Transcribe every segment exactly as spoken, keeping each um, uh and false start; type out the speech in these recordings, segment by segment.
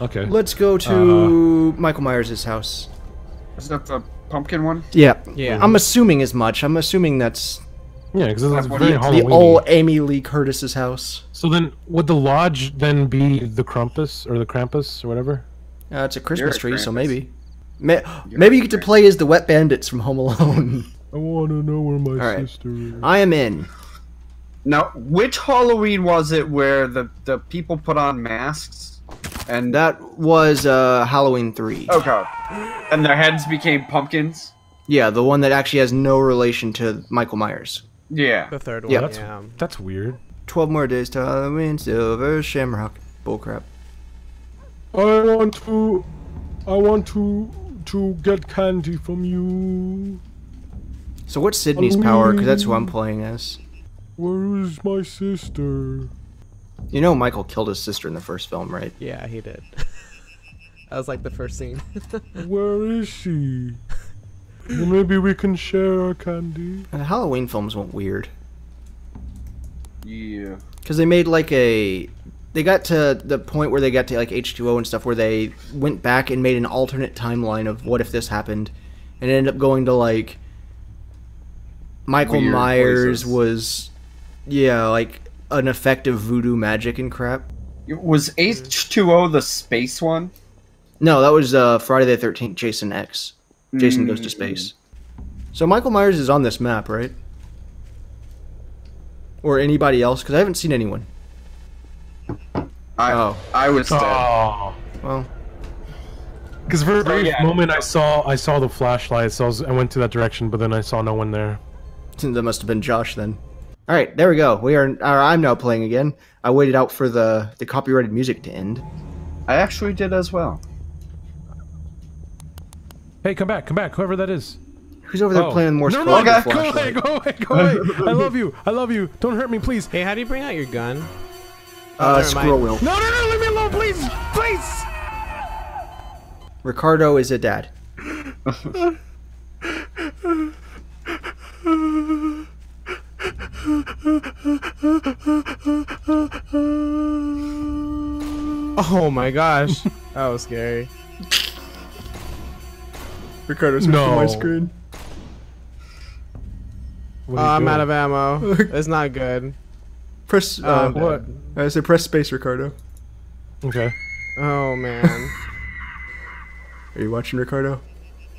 okay. Let's go to uh, Michael Myers' house. Is that the pumpkin one? Yeah. Yeah. I'm assuming as much. I'm assuming that's... Yeah, because it's very Halloween-y. The old Amy Lee Curtis's house. So then, would the lodge then be the Krampus, or the Krampus, or whatever? Uh, it's a Christmas tree, so maybe. May You're maybe you get to play as the wet bandits from Home Alone. I want to know where my right. sister is. I am in. Now, which Halloween was it where the, the people put on masks? And that was uh, Halloween three. Okay. And their heads became pumpkins? Yeah, the one that actually has no relation to Michael Myers. Yeah. The third one. Yeah. That's, yeah. that's weird. twelve more days to Halloween, silver shamrock. Bullcrap. I want to... I want to... to get candy from you. So what's Sydney's Halloween. power? Because that's who I'm playing as. Where is my sister? You know Michael killed his sister in the first film, right? Yeah, he did. That was like the first scene. Where is she? Well, maybe we can share our candy. And the Halloween films went weird. Yeah. Because they made like a... They got to the point where they got to like H two O and stuff where they went back and made an alternate timeline of what if this happened. And it ended up going to like... Michael weird Myers places. was... Yeah, like an effective voodoo magic and crap. Was H two O the space one? No, that was uh, Friday the thirteenth, Jason X. Jason goes to space. So Michael Myers is on this map, right? Or anybody else? Because I haven't seen anyone. I, oh, I was. Oh, dead. Well. Because for a brief oh, yeah. moment, I saw I saw the flashlight, so I, was, I went to that direction, but then I saw no one there. That must have been Josh then. All right, there we go. We are. I'm now playing again. I waited out for the the copyrighted music to end. I actually did as well. Hey, come back, come back, whoever that is. Who's over there oh. playing more no, no, God, go away, go away, go away. I love you, I love you. Don't hurt me, please. Hey, how do you bring out your gun? Uh, squirrel wheel. No, no, no, leave me alone, please, please. Ricardo is a dad. Oh my gosh, that was scary. Ricardo's no. my screen. Oh, I'm out of ammo. It's not good. Press. Uh, uh, what? I said press space, Ricardo. Okay. Oh man. Are you watching, Ricardo?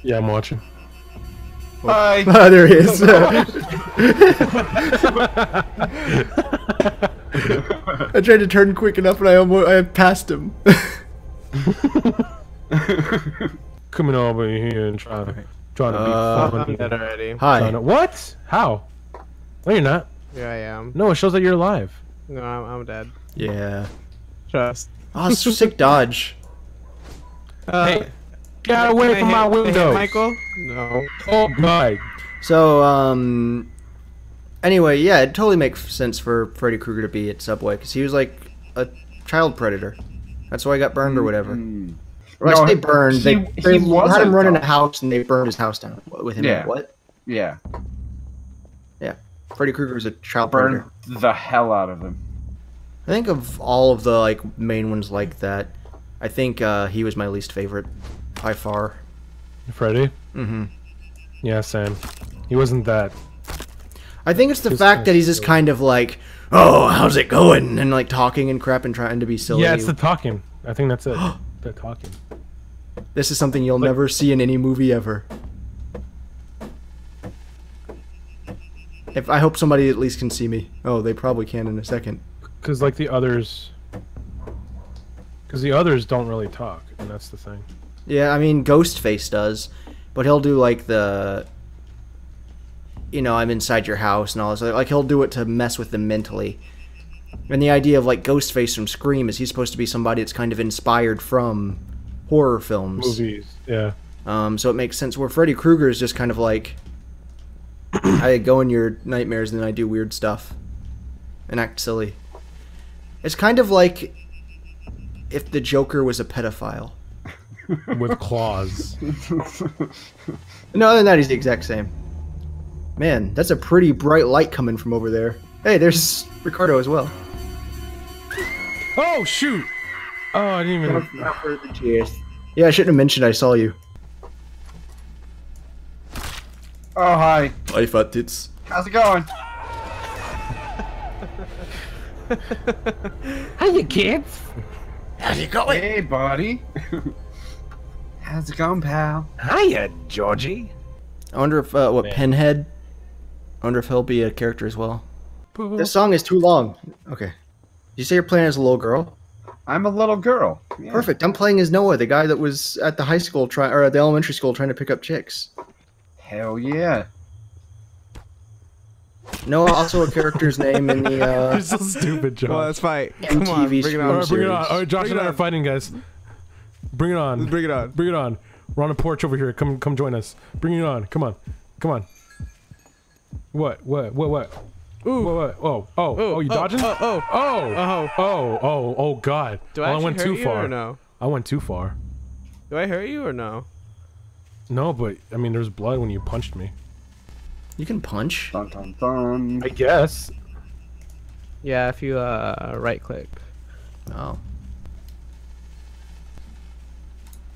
Yeah, I'm watching. Well, Hi. Oh, there he is. I tried to turn quick enough, and I almost I passed him. Coming over here and trying to trying to be uh, fun. I'm dead already. Hi. To, what? How? No, you're not. Yeah, I am. No, it shows that you're alive. No, I'm, I'm dead. Yeah. Trust. Oh, sick dodge. Uh, hey, get uh, away from hit, my window, Michael. No. Oh my. So, um. Anyway, yeah, it totally makes sense for Freddy Krueger to be at Subway because he was like a child predator. That's why he got burned mm-hmm. or whatever. Or no, they burned. He, they, he they had him run in a house, and they burned his house down with him. Yeah. What? Yeah. Yeah. Freddy Krueger was a child predator. Burned the hell out of him. I think of all of the like main ones like that, I think uh, he was my least favorite by far. Freddy? Mm-hmm. Yeah, same. He wasn't that. I think it's the just fact that he's just kind of like, oh, how's it going? And like talking and crap and trying to be silly. Yeah, it's the talking. I think that's it. The talking. This is something you'll like, never see in any movie ever. If I hope somebody at least can see me. Oh, they probably can in a second. Because like the others, because the others don't really talk, and that's the thing. Yeah, I mean Ghostface does, but he'll do like the, you know, I'm inside your house and all this. Like he'll do it to mess with them mentally. And the idea of like Ghostface from Scream is he's supposed to be somebody that's kind of inspired from horror films, movies, yeah. Um, so it makes sense. Where Freddy Krueger is just kind of like, I go in your nightmares and then I do weird stuff and act silly. It's kind of like if the Joker was a pedophile with claws. No, other than that, he's the exact same. Man, that's a pretty bright light coming from over there. Hey, there's Ricardo as well. Oh shoot! Oh, I didn't even. Not for the cheers. Yeah, I shouldn't have mentioned I saw you. Oh, hi. Hi, fat tits. How's it going? How's it, kids? How's it going? Hey, buddy. How's it going, pal? Hiya, Georgie. I wonder if, uh, what, Man. Pinhead? I wonder if he'll be a character as well. This song is too long. Okay. You say you're playing as a little girl? I'm a little girl. Yeah. Perfect. I'm playing as Noah, the guy that was at the high school trying, or at the elementary school trying to pick up chicks. Hell yeah. Noah, also a character's name in the. Uh, You're so stupid, Josh. Well, that's fine. Come on, bring it on. Right, bring it on. All right, Josh bring and I are fighting, guys. Bring it on. Bring it on. Bring it on. We're on a porch over here. Come, come join us. Bring it on. Come on. Come on. What? What? What? What? Ooh. What, what? Oh, oh, Ooh. oh, you dodging? Oh, oh, oh, oh, oh, oh, oh, God. Do I, well, I went hurt too you far. Or no? I went too far. Do I hurt you or no? No, but I mean, there's blood when you punched me. You can punch. Dun, dun, dun. I guess. Yeah, if you uh, right click. Oh.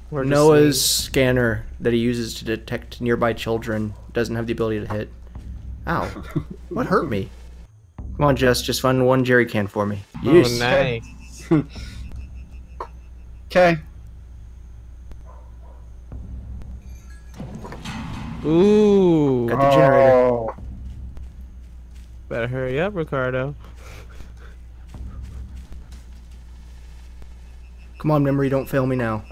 We're Noah's scanner that he uses to detect nearby children doesn't have the ability to hit. Ow. What hurt me? Come on, Jess, just find one jerry can for me. You oh, nice. Okay. Ooh. Got the generator. Oh. Better hurry up, Ricardo. Come on, memory, don't fail me now.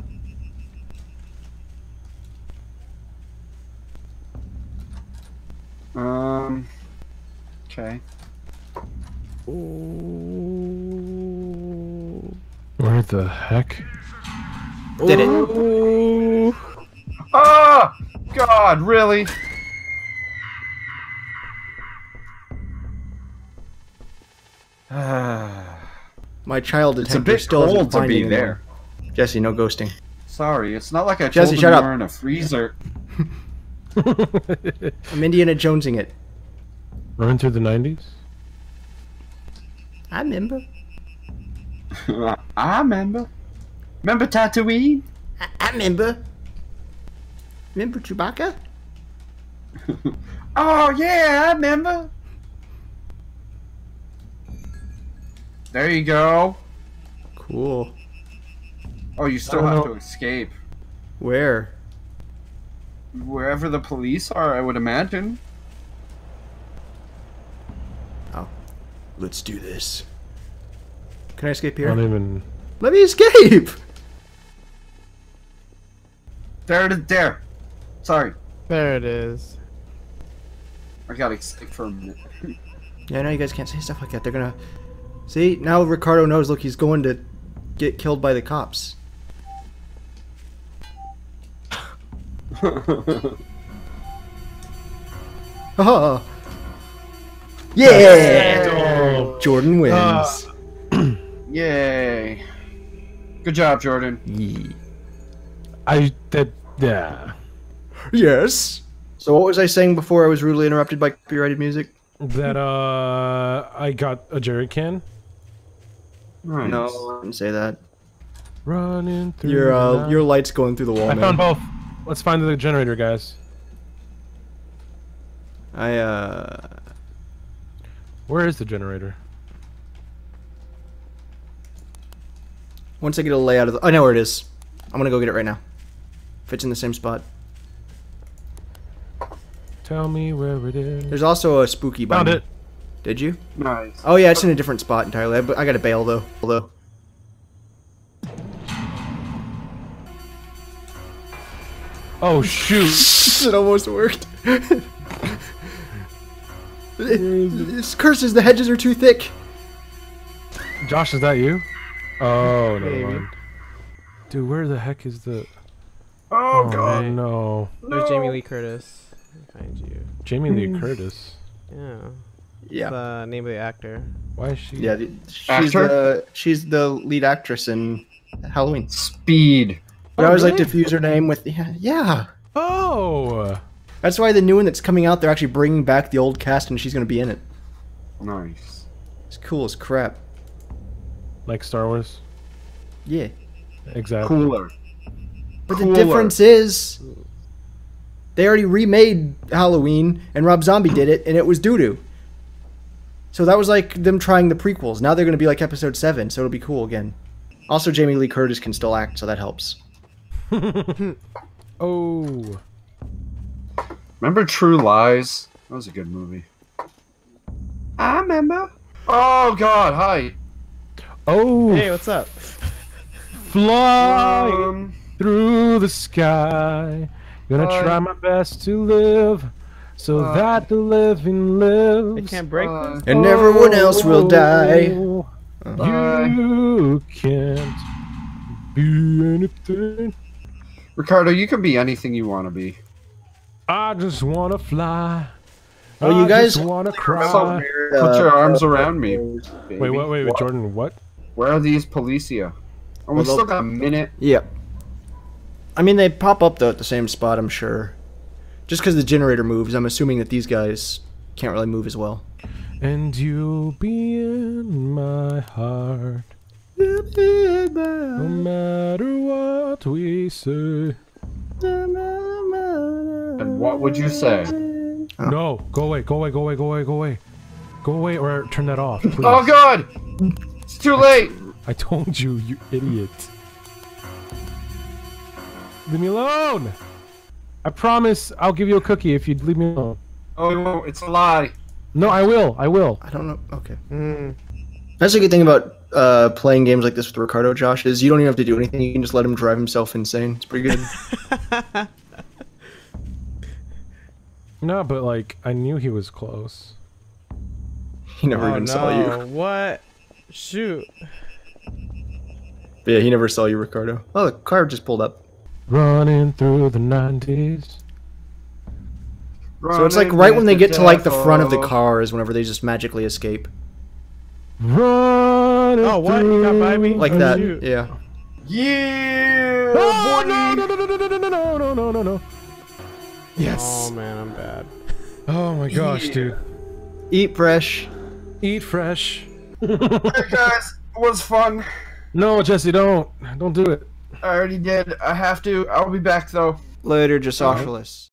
Um. Okay. Ooh. Where the heck? Did Ooh. it? Ah! God, really? My child is a bit still cold to be there. One. Jesse, no ghosting. Sorry, it's not like I Jesse, told them you were in a freezer. I'm Indiana Jonesing it. Run through the nineties? I remember. I remember. Remember Tatooine? I, I remember. Remember Chewbacca? Oh, yeah, I remember. There you go. Cool. Oh, you still have know. to escape. Where? Wherever the police are, I would imagine. Oh. Let's do this. Can I escape here? Not even... Let me escape! There it is. There. Sorry. There it is. I gotta escape for a minute. Yeah, I know you guys can't say stuff like that. They're gonna... See? Now Ricardo knows. Look, he's going to get killed by the cops. Oh. Yeah! Oh. Jordan wins. Uh. Yay. Good job, Jordan. Yeah. I... that... yeah. Yes. So what was I saying before I was rudely interrupted by copyrighted music? That, uh... I got a jerry can? Nice. No, I didn't say that. Running through Your, uh, your light's going through the wall, I man. I found both. Let's find the generator, guys. I, uh... Where is the generator? Once I get a layout of the... I know where it is. I'm gonna go get it right now. If it's in the same spot. Tell me where it is. There's also a spooky button. Found it. Did you? Nice. Oh yeah, it's in a different spot entirely. I, I gotta bail though. Although. Oh shoot! It almost worked. it, this curses. The hedges are too thick. Josh, is that you? Oh no. Never mind. Dude, where the heck is the? Oh, oh God! Man, no. There's Jamie Lee Curtis behind you. Jamie Lee Curtis. Yeah. Yeah. That's the name of the actor. Why is she? Yeah, she's actor? the she's the lead actress in Halloween. Speed. But oh, I always really? like to fuse her name with yeah, yeah. Oh. That's why the new one that's coming out, they're actually bringing back the old cast, and she's gonna be in it. Nice. It's cool as crap. Like Star Wars. Yeah. Exactly. Cooler. But Cooler. the difference is, they already remade Halloween, and Rob Zombie did it, and it was doo-doo. So that was like them trying the prequels. Now they're going to be like episode seven, so it'll be cool again. Also, Jamie Lee Curtis can still act, so that helps. Oh. Remember True Lies? That was a good movie. I remember. Oh, God. Hi. Oh. Hey, what's up? Fly um, through the sky. Gonna uh, try my best to live so uh, that the living lives. They can't break uh, this. And everyone else will die. Oh, uh, you can't be anything. Ricardo, you can be anything you want to be. I just want to fly. Oh, you I guys want to cry. So weird. Put your arms uh, around me. Baby. Wait, wait, wait, what? Jordan, what? Where are these policia? Oh, we still got a minute. Yep. Yeah. I mean, they pop up, though, at the same spot, I'm sure. Just because the generator moves, I'm assuming that these guys can't really move as well. And you'll be in my heart. No matter what we say. And what would you say? Oh. No, go away, go away, go away, go away, go away. Go away or turn that off, please. Oh, God! It's too late! I, I told you, you idiot. Leave me alone! I promise I'll give you a cookie if you'd leave me alone. Oh, no, it's a lie. No, I will. I will. I don't know. Okay. Mm. That's a good thing about uh, playing games like this with Ricardo, Josh, is you don't even have to do anything. You can just let him drive himself insane. It's pretty good. No, but, like, I knew he was close. He never oh, even no. saw you. What? Shoot. But yeah, he never saw you, Ricardo. Oh, the car just pulled up. Running through the nineties. Running so it's like right when they get to like the front of the car is whenever they just magically escape. Running oh, what? You got by me? Like that. You. Yeah. Yeah! Oh, no, no, no, no, no, no, no, no, no, no, no. Yes. Oh, man, I'm bad. Oh, my gosh, yeah. dude. Eat fresh. Eat fresh. Hey, guys. It was fun. No, Jesse, don't. Don't do it. I already did. I have to. I'll be back though. Later, Drosophilus.